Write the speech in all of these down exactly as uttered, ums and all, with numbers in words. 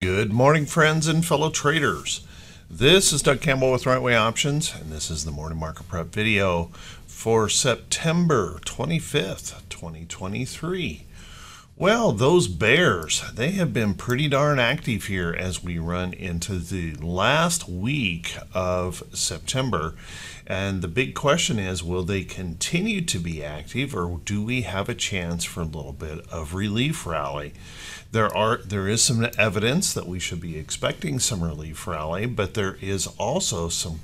Good morning, friends and fellow traders. This is Doug Campbell with Right Way Options, and this is the Morning Market Prep video for September twenty-fifth, twenty twenty-three. Well, those bears, they have been pretty darn active here as we run into the last week of September. And the big question is, will they continue to be active, or do we have a chance for a little bit of relief rally? There are there is some evidence that we should be expecting some relief rally, but there is also some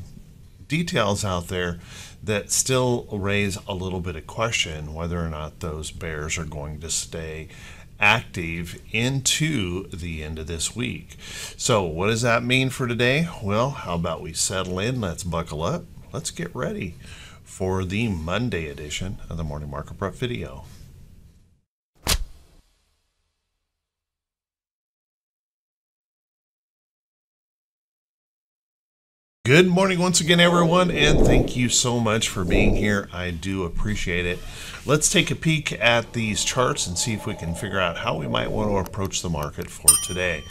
details out there that still raise a little bit of question whether or not those bears are going to stay active into the end of this week. So what does that mean for today? Well, how about we settle in, let's buckle up, let's get ready for the Monday edition of the Morning Market Prep video. Good morning once again, everyone, and thank you so much for being here. I do appreciate it. Let's take a peek at these charts and see if we can figure out how we might want to approach the market for today.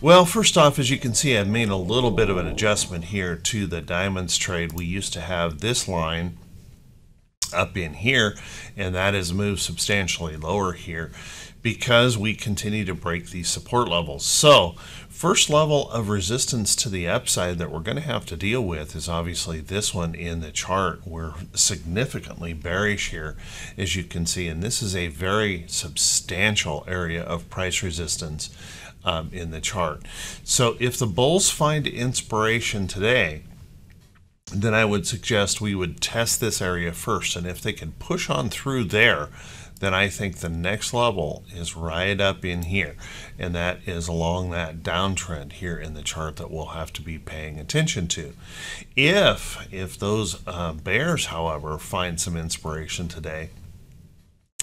Well, first off, as you can see, I've made a little bit of an adjustment here to the diamonds trade. We used to have this line up in here, and that has moved substantially lower here because we continue to break these support levels. So first level of resistance to the upside that we're going to have to deal with is obviously this one in the chart. We're significantly bearish here, as you can see, and this is a very substantial area of price resistance um, in the chart. So if the bulls find inspiration today, then I would suggest we would test this area first, and if they can push on through there, then I think the next level is right up in here, and that is along that downtrend here in the chart that we'll have to be paying attention to. If if those uh, bears, however, find some inspiration today,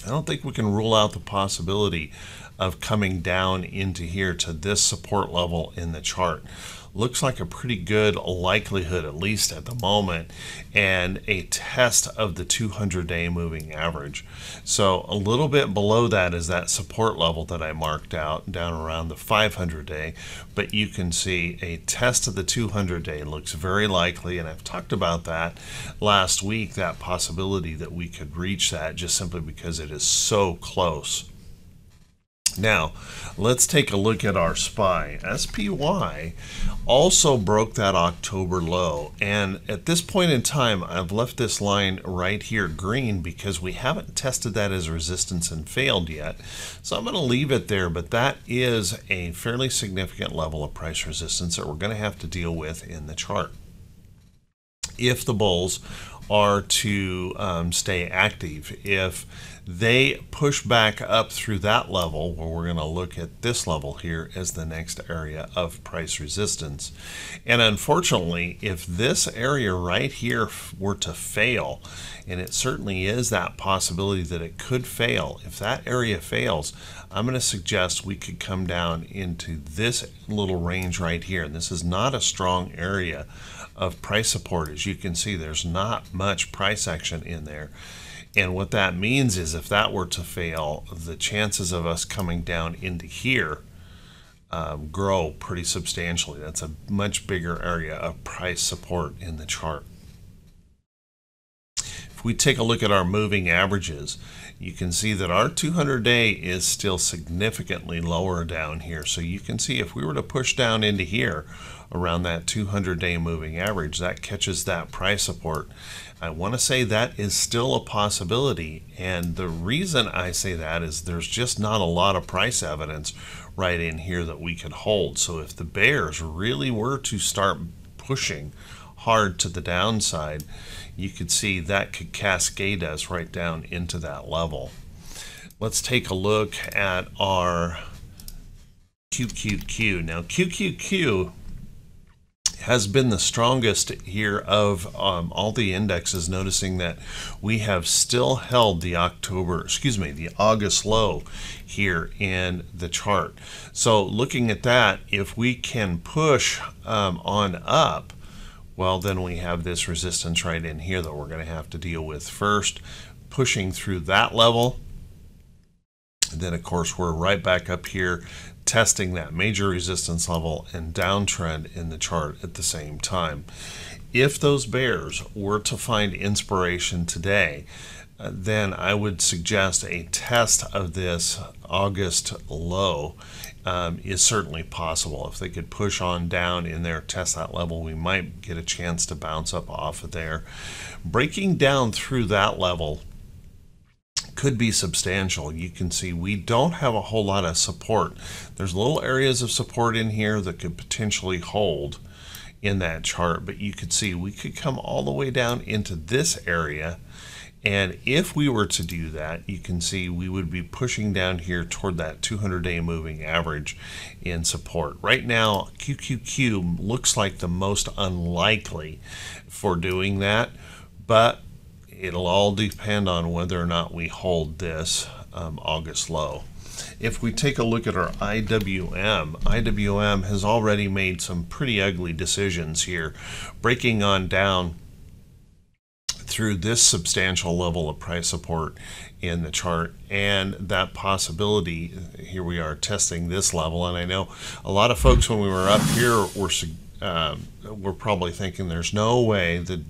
I don't think we can rule out the possibility of coming down into here to this support level in the chart. Looks like a pretty good likelihood, at least at the moment, and a test of the two hundred day moving average. So a little bit below that is that support level that I marked out down around the five hundred day, but you can see a test of the two hundred day looks very likely, and I've talked about that last week, that possibility that we could reach that just simply because it is so close. Now, let's take a look at our S P Y. S P Y also broke that October low, and at this point in time, I've left this line right here green because we haven't tested that as resistance and failed yet. So I'm going to leave it there, but that is a fairly significant level of price resistance that we're going to have to deal with in the chart if the bulls are to um, stay active. If they push back up through that level, where we're going to look at this level here as the next area of price resistance, and unfortunately, if this area right here were to fail, and it certainly is that possibility that it could fail, if that area fails, I'm going to suggest we could come down into this little range right here, and this is not a strong area of price support. As you can see, there's not much price action in there, and what that means is if that were to fail, the chances of us coming down into here um, grow pretty substantially. That's a much bigger area of price support in the chart. If we take a look at our moving averages, you can see that our two hundred day is still significantly lower down here. So you can see if we were to push down into here around that two hundred day moving average, that catches that price support. I want to say that is still a possibility, and the reason I say that is there's just not a lot of price evidence right in here that we could hold. So if the bears really were to start pushing hard to the downside, you could see that could cascade us right down into that level. Let's take a look at our Q Q Q. Now, Q Q Q has been the strongest here of um, all the indexes, noticing that we have still held the October, excuse me, the August low here in the chart. So looking at that, if we can push um, on up, well, then we have this resistance right in here that we're going to have to deal with first. Pushing through that level, and then of course we're right back up here testing that major resistance level and downtrend in the chart at the same time. If those bears were to find inspiration today, uh, then I would suggest a test of this August low um, is certainly possible. If they could push on down in there, test that level, we might get a chance to bounce up off of there. Breaking down through that level could be substantial. You can see we don't have a whole lot of support. There's little areas of support in here that could potentially hold in that chart, but you could see we could come all the way down into this area, and if we were to do that, you can see we would be pushing down here toward that two hundred day moving average in support. Right now, Q Q Q looks like the most unlikely for doing that, but it'll all depend on whether or not we hold this um, August low. If we take a look at our I W M, I W M has already made some pretty ugly decisions here, breaking on down through this substantial level of price support in the chart, and that possibility, here we are testing this level, and I know a lot of folks when we were up here were Um, we're probably thinking there's no way that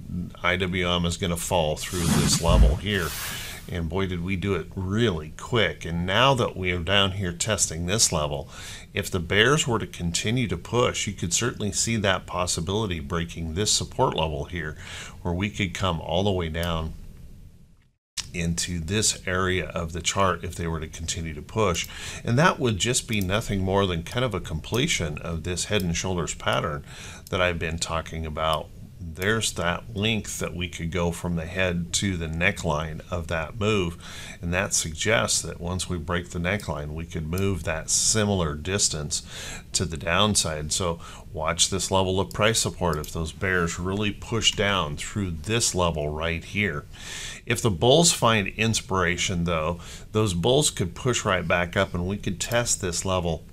I W M is going to fall through this level here, and boy did we do it really quick. And now that we are down here testing this level, if the bears were to continue to push, you could certainly see that possibility breaking this support level here, where we could come all the way down into this area of the chart if they were to continue to push. And that would just be nothing more than kind of a completion of this head and shoulders pattern that I've been talking about. There's that length that we could go from the head to the neckline of that move, and that suggests that once we break the neckline, we could move that similar distance to the downside. So watch this level of price support. If those bears really push down through this level right here, if the bulls find inspiration though, those bulls could push right back up and we could test this level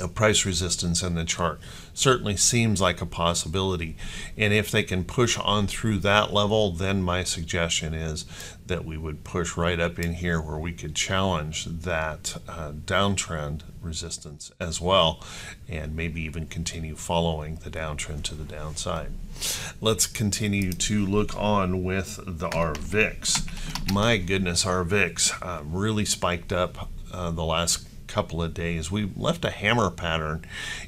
of price resistance in the chart. Certainly seems like a possibility, and if they can push on through that level, then my suggestion is that we would push right up in here where we could challenge that uh, downtrend resistance as well, and maybe even continue following the downtrend to the downside. Let's continue to look on with the R V X. My goodness, R V X uh, really spiked up uh, the last couple of days. We left a hammer pattern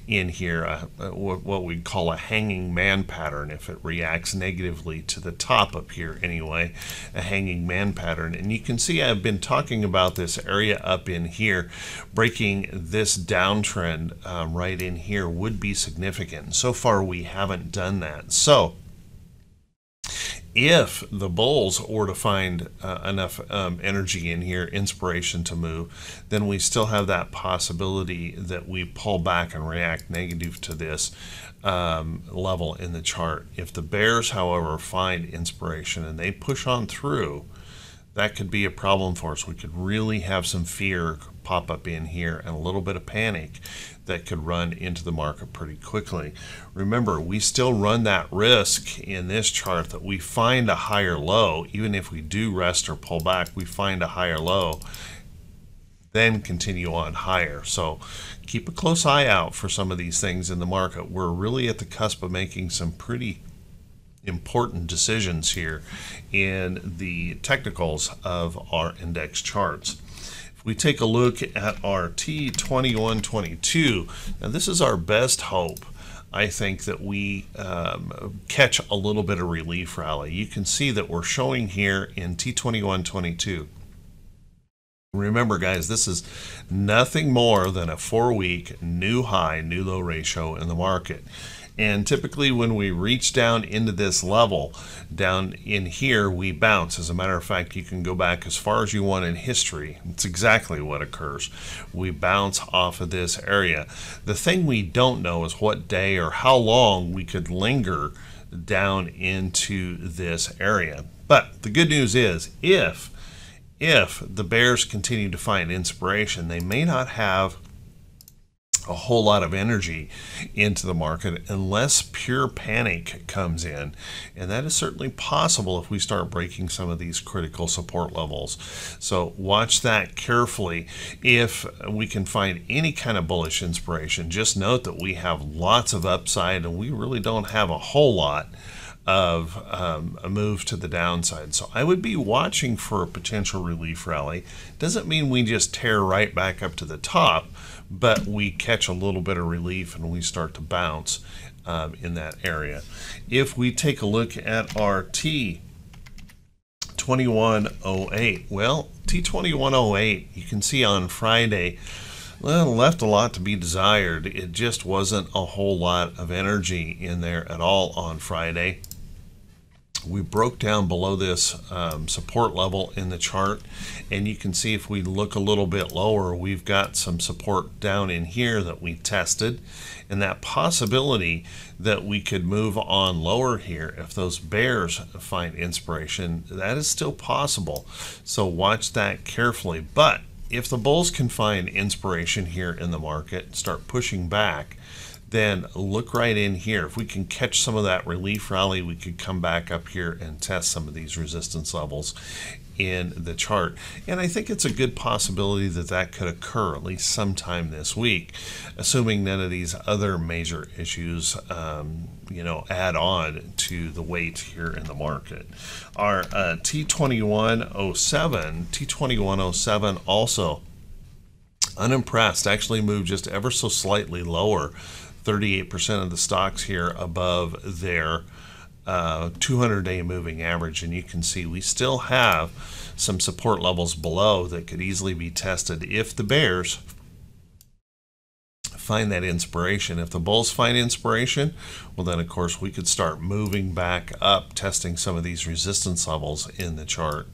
in here, uh, what we call a hanging man pattern if it reacts negatively to the top up here anyway, a hanging man pattern. And you can see I've been talking about this area up in here, breaking this downtrend um, right in here would be significant. So far we haven't done that. So if the bulls were to find uh, enough um, energy in here, inspiration to move, then we still have that possibility that we pull back and react negative to this um, level in the chart. If the bears, however, find inspiration and they push on through, that could be a problem for us. We could really have some fear pop up in here and a little bit of panic that could run into the market pretty quickly. Remember, we still run that risk in this chart that we find a higher low. Even if we do rest or pull back, we find a higher low, then continue on higher. So keep a close eye out for some of these things in the market. We're really at the cusp of making some pretty important decisions here in the technicals of our index charts. If we take a look at our T twenty-one twenty-two, now this is our best hope, I think, that we um, catch a little bit of relief rally. You can see that we're showing here in T twenty-one twenty-two. Remember guys, this is nothing more than a four-week new high, new low ratio in the market. And typically when we reach down into this level, down in here, we bounce. As a matter of fact, you can go back as far as you want in history. It's exactly what occurs. We bounce off of this area. The thing we don't know is what day or how long we could linger down into this area. But the good news is, if, if the bears continue to find inspiration, they may not have a whole lot of energy into the market unless pure panic comes in, and that is certainly possible if we start breaking some of these critical support levels. So watch that carefully. If we can find any kind of bullish inspiration, just note that we have lots of upside and we really don't have a whole lot of um, a move to the downside. So I would be watching for a potential relief rally. Doesn't mean we just tear right back up to the top, but we catch a little bit of relief and we start to bounce um, in that area. If we take a look at our T twenty-one oh eight, well, T twenty-one oh eight, you can see on Friday, well, left a lot to be desired. It just wasn't a whole lot of energy in there at all on Friday. We broke down below this um, support level in the chart, and you can see if we look a little bit lower, we've got some support down in here that we tested, and that possibility that we could move on lower here if those bears find inspiration, that is still possible. So watch that carefully. But if the bulls can find inspiration here in the market, start pushing back, then look right in here. If we can catch some of that relief rally, we could come back up here and test some of these resistance levels in the chart. And I think it's a good possibility that that could occur at least sometime this week, assuming none of these other major issues um, you know, add on to the weight here in the market. Our uh, T twenty-one oh seven also unimpressed, actually moved just ever so slightly lower. thirty-eight percent of the stocks here above their uh, two hundred day moving average, and you can see we still have some support levels below that could easily be tested if the bears find that inspiration. If the bulls find inspiration, well then of course we could start moving back up, testing some of these resistance levels in the chart,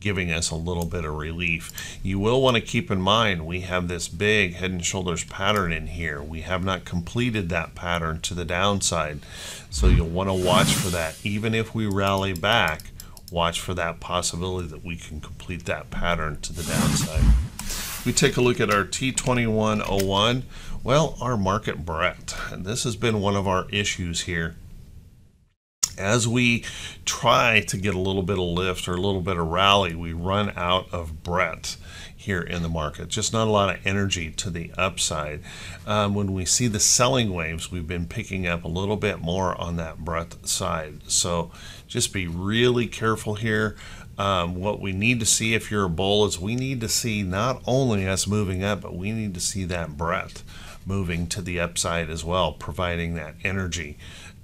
giving us a little bit of relief. You will want to keep in mind we have this big head and shoulders pattern in here. We have not completed that pattern to the downside, so you'll want to watch for that. Even if we rally back, watch for that possibility that we can complete that pattern to the downside. We take a look at our T twenty-one oh one, well, our market breadth, and this has been one of our issues here. As we try to get a little bit of lift or a little bit of rally, we run out of breadth here in the market. Just not a lot of energy to the upside. Um, when we see the selling waves, we've been picking up a little bit more on that breadth side. So just be really careful here. Um, what we need to see if you're a bull is we need to see not only us moving up, but we need to see that breadth moving to the upside as well, providing that energy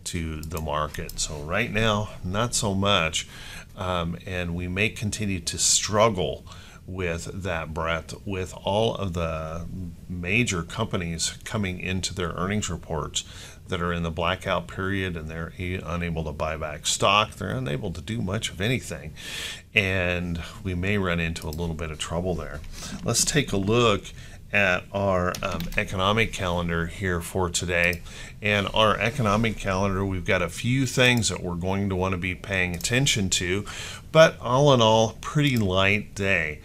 to the market. So right now, not so much, um, and we may continue to struggle with that breadth with all of the major companies coming into their earnings reports that are in the blackout period, and they're unable to buy back stock. They're unable to do much of anything, and we may run into a little bit of trouble there. Let's take a look at our um, economic calendar here for today. And our economic calendar, we've got a few things that we're going to want to be paying attention to, but all in all, pretty light day.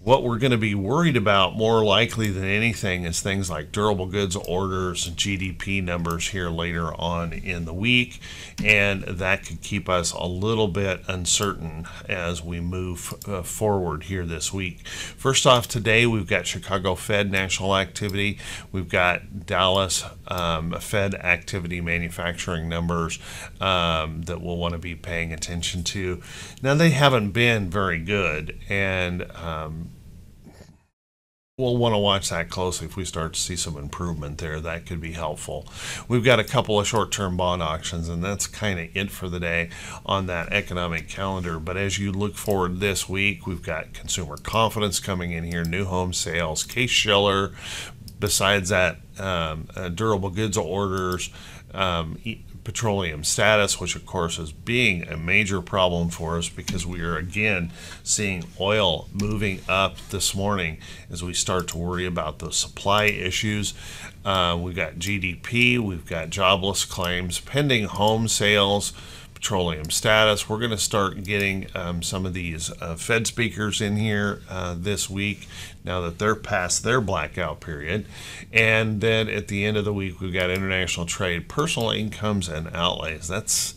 What we're going to be worried about more likely than anything is things like durable goods orders, G D P numbers here later on in the week, and that could keep us a little bit uncertain as we move uh, forward here this week. First off, today we've got Chicago Fed national activity, we've got Dallas um, Fed activity, manufacturing numbers um, that we'll want to be paying attention to. Now, they haven't been very good, and um, we'll want to watch that closely. If we start to see some improvement there, that could be helpful. We've got a couple of short-term bond auctions, and that's kind of it for the day on that economic calendar. But as you look forward this week, we've got consumer confidence coming in here, new home sales, Case-Shiller. Besides that, um, uh, durable goods orders, um, e petroleum status, which of course is being a major problem for us because we are again seeing oil moving up this morning as we start to worry about those supply issues. Uh, we've got G D P, we've got jobless claims, pending home sales, petroleum status. We're going to start getting um, some of these uh, Fed speakers in here uh, this week now that they're past their blackout period. And then at the end of the week, we've got international trade, personal incomes and outlays. That's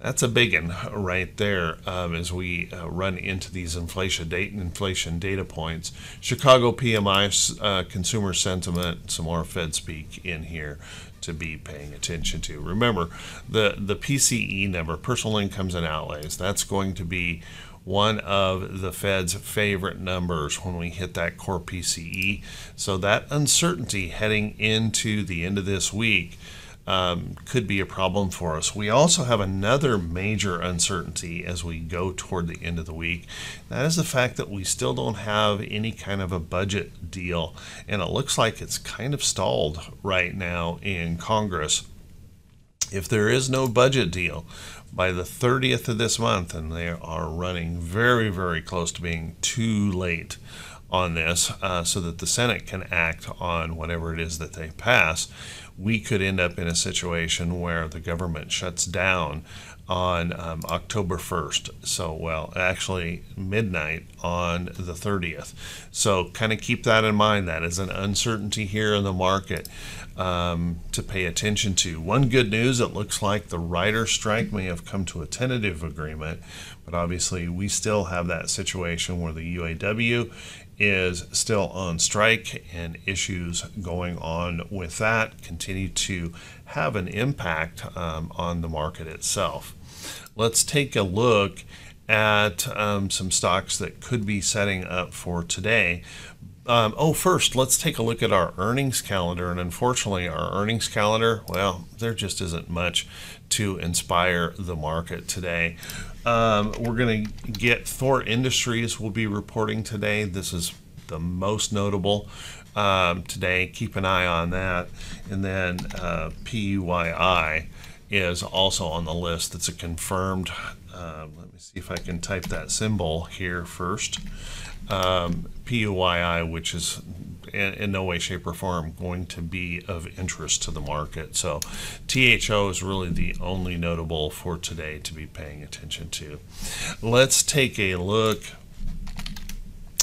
That's a big one right there um, as we uh, run into these inflation date and inflation data points. Chicago P M I, uh, consumer sentiment, some more Fed speak in here to be paying attention to. Remember, the, the P C E number, personal incomes and outlays, that's going to be one of the Fed's favorite numbers when we hit that core P C E. So that uncertainty heading into the end of this week Um, could be a problem for us. We also have another major uncertainty as we go toward the end of the week. That is the fact that we still don't have any kind of a budget deal, and it looks like it's kind of stalled right now in Congress. If there is no budget deal by the thirtieth of this month, and they are running very, very close to being too late on this, uh, so that the Senate can act on whatever it is that they pass, we could end up in a situation where the government shuts down on um, October first. So, well, actually midnight on the thirtieth. So kind of keep that in mind. That is an uncertainty here in the market um, to pay attention to. One good news, it looks like the writers' strike may have come to a tentative agreement, but obviously we still have that situation where the U A W is still on strike, and issues going on with that continue to have an impact um, on the market itself. Let's take a look at um, some stocks that could be setting up for today. Um, oh, first, let's take a look at our earnings calendar. And unfortunately, our earnings calendar, well, there just isn't much to inspire the market today. Um, we're going to get Thor Industries will be reporting today. This is the most notable um, today. Keep an eye on that. And then uh, P U Y I is also on the list. That's a confirmed. Um, let me see if I can type that symbol here first. Um, P U Y I, which is in, in no way, shape, or form going to be of interest to the market. So T H O is really the only notable for today to be paying attention to. Let's take a look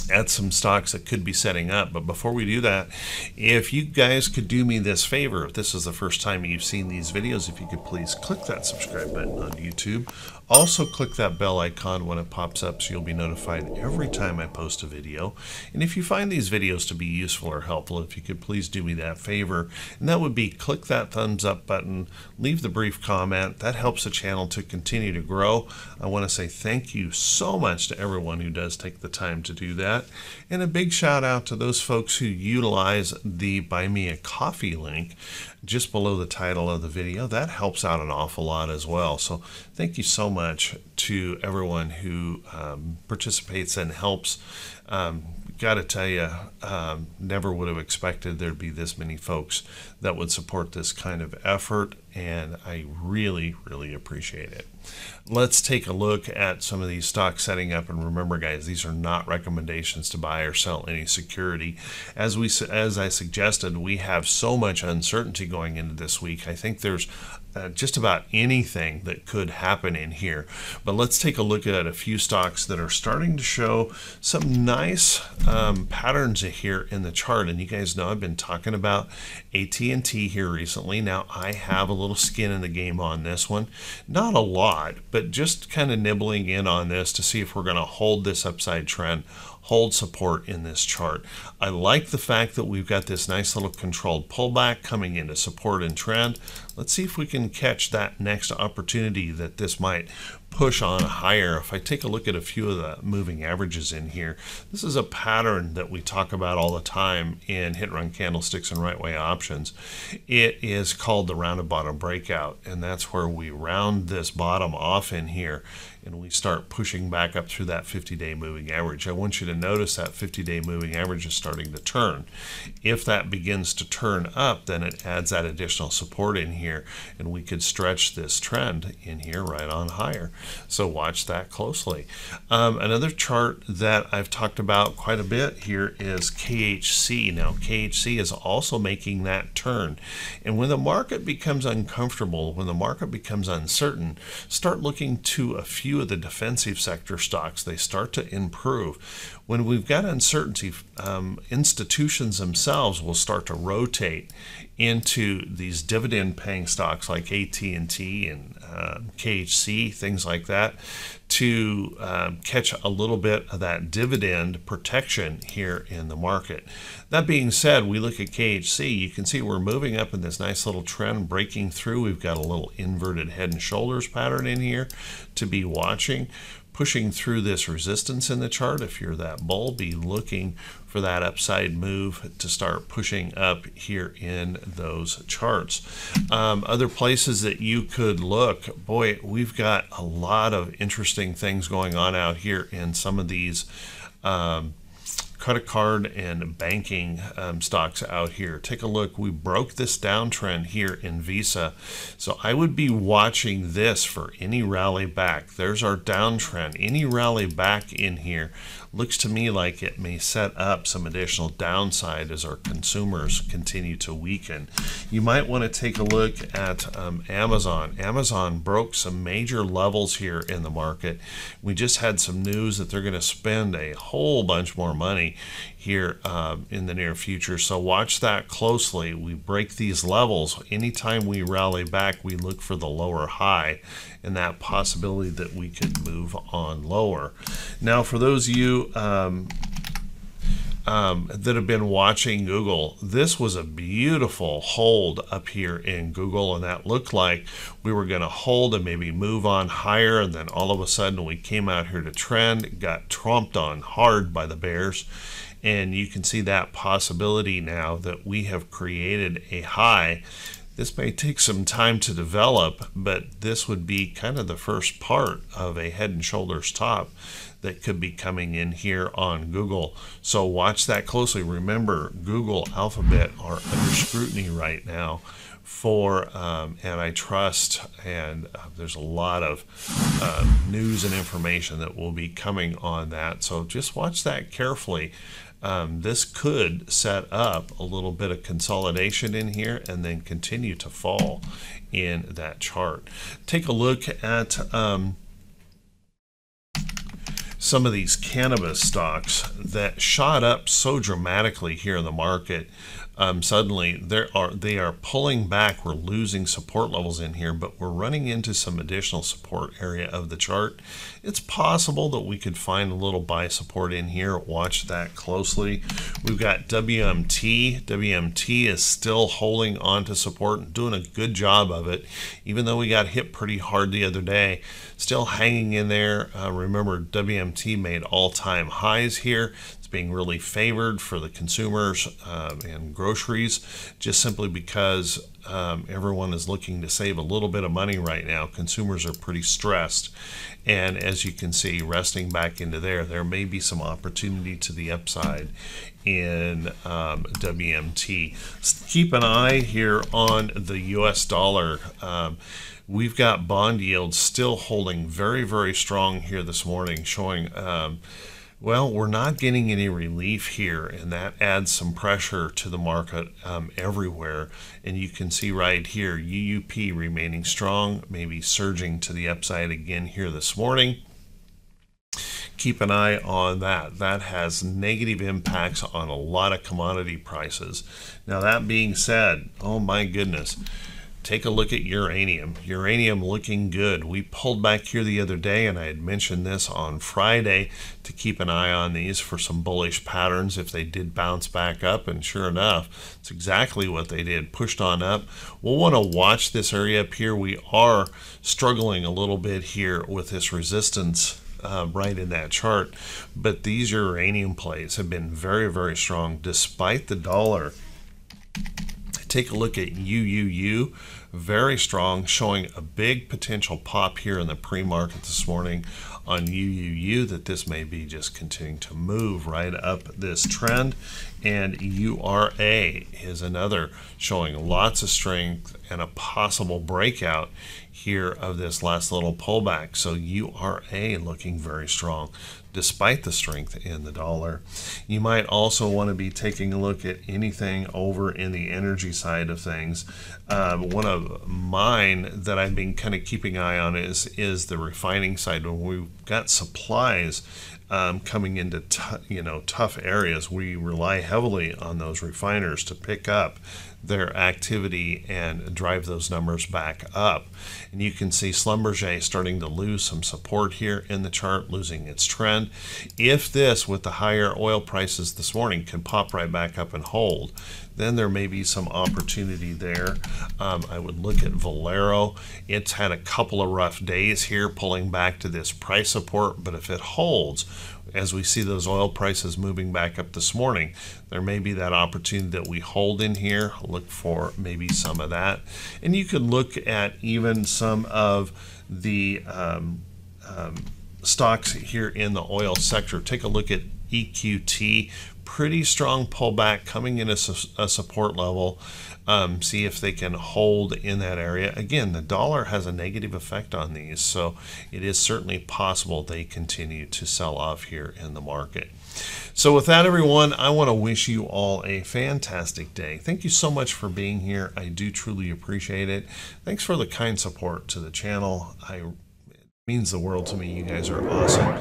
at some stocks that could be setting up. But before we do that, if you guys could do me this favor, if this is the first time you've seen these videos, if you could please click that subscribe button on YouTube. Also click that bell icon when it pops up so you'll be notified every time I post a video. And if you find these videos to be useful or helpful, if you could please do me that favor, and that would be click that thumbs up button, leave the brief comment. That helps the channel to continue to grow. I want to say thank you so much to everyone who does take the time to do that. And a big shout out to those folks who utilize the Buy Me a Coffee link just below the title of the video. That helps out an awful lot as well. So thank you so much to everyone who um, participates and helps. Um, gotta tell you, um, never would have expected there'd be this many folks that would support this kind of effort, and I really, really appreciate it. Let's take a look at some of these stocks setting up, and remember, guys, these are not recommendations to buy or sell any security. As we, as I suggested, we have so much uncertainty going into this week. I think there's uh, just about anything that could happen in here. But let's take a look at a few stocks that are starting to show some nice um, patterns here in the chart. And you guys know I've been talking about A T and T here recently. Now I have a little skin in the game on this one, not a lot, but just kind of nibbling in on this to see if we're going to hold this upside trend, hold support in this chart. I like the fact that we've got this nice little controlled pullback coming into support and trend. Let's see if we can catch that next opportunity that this might push on higher. If I take a look at a few of the moving averages in here, this is a pattern that we talk about all the time in Hit Run Candlesticks and Right Way Options. It is called the rounded bottom breakout, and that's where we round this bottom off in here and we start pushing back up through that fifty-day moving average, I want you to notice that fifty-day moving average is starting to turn. If that begins to turn up, then it adds that additional support in here, and we could stretch this trend in here right on higher. So watch that closely. Um, another chart that I've talked about quite a bit here is K H C. Now, K H C is also making that turn. And when the market becomes uncomfortable, when the market becomes uncertain, start looking to a few of the defensive sector stocks. They start to improve. When we've got uncertainty, um, institutions themselves will start to rotate into these dividend-paying stocks like A T and T and uh, K H C, things like that, to um, catch a little bit of that dividend protection here in the market. That being said, we look at K H C, you can see we're moving up in this nice little trend, breaking through. We've got a little inverted head and shoulders pattern in here to be watching, pushing through this resistance in the chart. If you're that bull, be looking for that upside move to start pushing up here in those charts. Um, other places that you could look, boy, we've got a lot of interesting things going on out here in some of these um, credit card and banking um, stocks out here. Take a look. We broke this downtrend here in Visa. So I would be watching this for any rally back. There's our downtrend. Any rally back in here looks to me like it may set up some additional downside as our consumers continue to weaken. You might want to take a look at um, Amazon. Amazon broke some major levels here in the market. We just had some news that they're going to spend a whole bunch more money here um, in the near future, so watch that closely. We break these levels. Anytime we rally back, we look for the lower high and that possibility that we could move on lower. Now, for those of you um, Um, that have been watching Google, this was a beautiful hold up here in Google, and that looked like we were going to hold and maybe move on higher, and then all of a sudden we came out here to trend, got tromped on hard by the bears, and you can see that possibility now that we have created a high. This may take some time to develop, but this would be kind of the first part of a head and shoulders top that could be coming in here on Google. So watch that closely. Remember, Google, Alphabet are under scrutiny right now for um, antitrust, and uh, there's a lot of uh, news and information that will be coming on that. So just watch that carefully. Um, this could set up a little bit of consolidation in here and then continue to fall in that chart. Take a look at um, some of these cannabis stocks that shot up so dramatically here in the market. Um, suddenly there are they are pulling back. We're losing support levels in here, but we're running into some additional support area of the chart. It's possible that we could find a little buy support in here. Watch that closely. We've got W M T. W M T is still holding on to support and doing a good job of it, even though we got hit pretty hard the other day. Still hanging in there. Uh, remember, W M T made all-time highs here. Being really favored for the consumers uh, and groceries, just simply because um, everyone is looking to save a little bit of money right now. Consumers are pretty stressed, and as you can see, resting back into there, there may be some opportunity to the upside in um, W M T. Keep an eye here on the U S dollar. Um, we've got bond yields still holding very, very strong here this morning, showing um, well, we're not getting any relief here, and that adds some pressure to the market um, everywhere. And you can see right here, U U P remaining strong, maybe surging to the upside again here this morning. Keep an eye on that. That has negative impacts on a lot of commodity prices. Now, that being said, oh my goodness. Take a look at uranium. Uranium looking good. We pulled back here the other day, and I had mentioned this on Friday to keep an eye on these for some bullish patterns if they did bounce back up, and sure enough, it's exactly what they did. Pushed on up. We'll want to watch this area up here. We are struggling a little bit here with this resistance Uh, right in that chart, but these uranium plays have been very, very strong despite the dollar. Take a look at U U U. very strong, showing a big potential pop here in the pre-market this morning on U U U, that this may be just continuing to move right up this trend. And U R A is another showing lots of strength and a possible breakout here of this last little pullback. So U R A looking very strong despite the strength in the dollar. You might also want to be taking a look at anything over in the energy side of things. Um, one of mine that I've been kind of keeping an eye on is is the refining side. When we've got supplies um, coming into t you know tough areas, we rely heavily on those refiners to pick up their activity and drive those numbers back up. And you can see Schlumberger starting to lose some support here in the chart, losing its trend. If this, with the higher oil prices this morning, can pop right back up and hold, then there may be some opportunity there. Um, I would look at Valero. It's had a couple of rough days here, pulling back to this price support, but if it holds, as we see those oil prices moving back up this morning, there may be that opportunity that we hold in here. Look for maybe some of that. And you could look at even some of the um, um, stocks here in the oil sector. Take a look at E Q T. Pretty strong pullback coming in a, su a support level. Um, see if they can hold in that area. Again, the dollar has a negative effect on these, so it is certainly possible they continue to sell off here in the market. So with that, everyone, I want to wish you all a fantastic day. Thank you so much for being here. I do truly appreciate it. Thanks for the kind support to the channel. I means the world to me. You guys are awesome.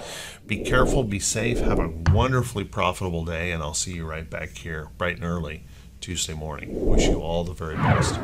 Be careful, be safe, have a wonderfully profitable day, and I'll see you right back here bright and early Tuesday morning. Wish you all the very best.